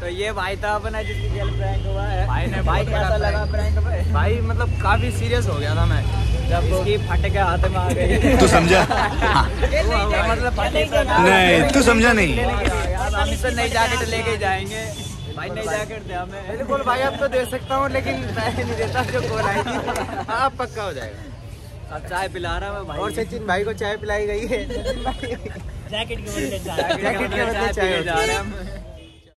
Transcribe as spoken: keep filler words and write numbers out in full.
तो ये भाई था अपना जिसकी गर्ल प्रैंक हुआ है। भाई ने भाई कैसा लगा प्रैंक पे? भाई मतलब काफी सीरियस हो गया था मैं जब इसकी फट के हाथ में आ गई। तू समझा? मतलब नहीं तू समझा नहीं, हम इससे नई जैकेट लेके जाएंगे। भाई नई जैकेट दे हमें। बिल्कुल भाई अब तो दे सकता हूँ, लेकिन पैसे नहीं देता जो कॉल आई थी। अब पक्का हो जाएगा। अब चाय पिला रहा मैं भाई, और सचिन भाई को चाय पिलाई गई है। जैकेट के बदले चाय, जैकेट के बदले चाय जा रहा है।